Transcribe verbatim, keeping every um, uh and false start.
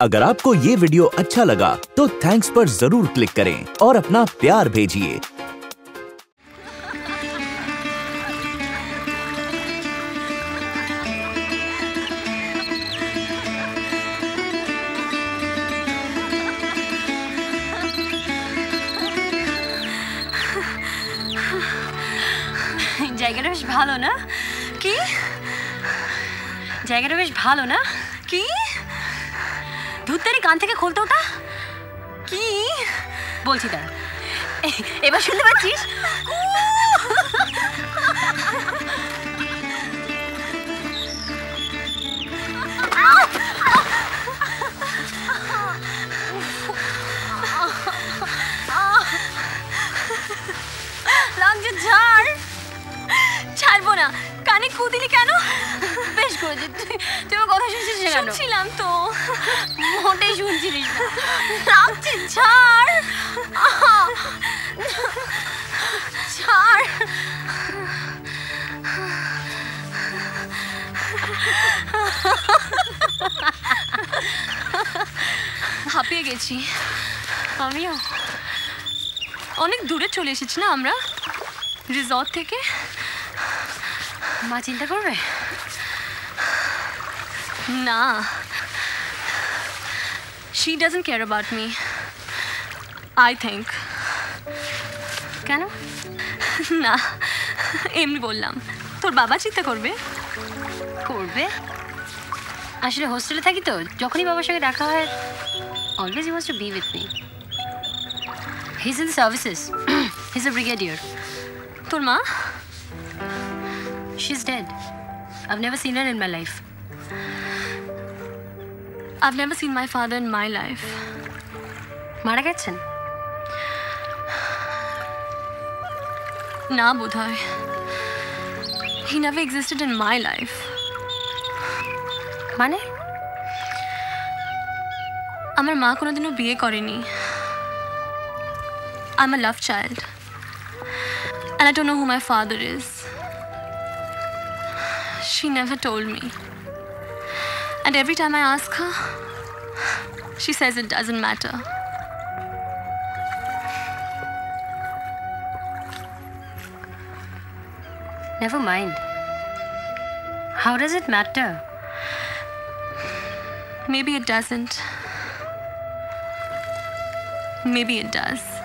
अगर आपको ये वीडियो अच्छा लगा तो थैंक्स पर जरूर क्लिक करें और अपना प्यार भेजिए। জায়গাটা বেশ ভালো না কি? জায়গাটা বেশ ভালো না কি? ধুর তেরি কান থেকে খুলতে ওটা কি বলছি দাঁড়া, এবার শুনতে পাচ্ছিস? লাগছে ঝাড়, ছাড়বো না। কানে খু দিলি কেন? বেশ করেছি। তুই আমার কথা শুনছিস? শুনছিলাম তো, মোটে শুনছিলিস না। লাগছে ঝাড়, ঝাড়। হাঁপিয়ে গেছি আমিও। অনেক দূরে চলে এসেছি না আমরা রিসর্ট থেকে। মা চিন্তা করবে না। She doesn't care about me, I think. কেন? না, এমনি বললাম। তোর বাবা চিন্তা করবে? করবে। আসলে হোস্টেলে থাকি তো, যখনই বাবার সঙ্গে দেখা হয় always he wants to be with me. He's in services. He's a brigadier. তোর মা? She's dead. I've never seen her in my life. I've never seen my father in my life. Mara gechen? Na bodhoy. He never existed in my life. Mane? Amar ma kono dino biye koreni. I'm a love child. And I don't know who my father is. She never told me. And every time I ask her, she says it doesn't matter. Never mind. How does it matter? Maybe it doesn't. Maybe it does.